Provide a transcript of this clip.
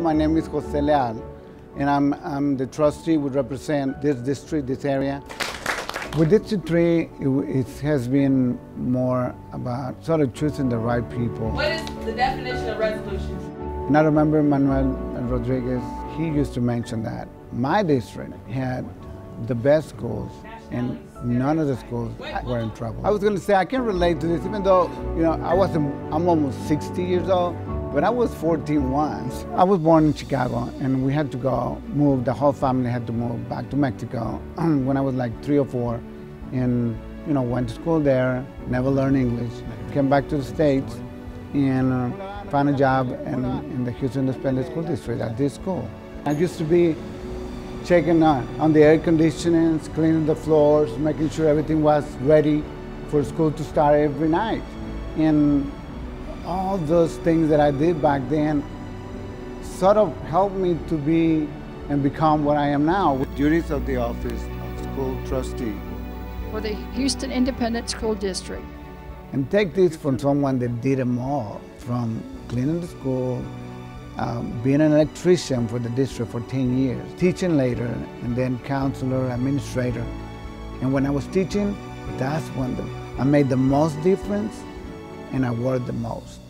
my name is Jose Leal, and I'm the trustee who represent this district, this area. With District 3, it has been more about sort of choosing the right people. What is the definition of resolutions? And I remember Manuel Rodriguez, he used to mention that my district had the best schools and none of the schools were in trouble. I was going to say I can relate to this, even though, you know, I'm almost 60 years old, but I was 14 once. I was born in Chicago and we had to go move, the whole family had to move back to Mexico when I was like 3 or 4 and, you know, went to school there, never learned English, came back to the States and found a job in the Houston Independent School District at this school. I used to be checking on the air conditioning, cleaning the floors, making sure everything was ready for school to start every night. And all those things that I did back then sort of helped me to be and become what I am now. Duties of the office of school trustee for the Houston Independent School District. And take this from someone that did them all, from cleaning the school, being an electrician for the district for 10 years, teaching later, and then counselor, administrator. And when I was teaching, that's when I made the most difference and I worked the most.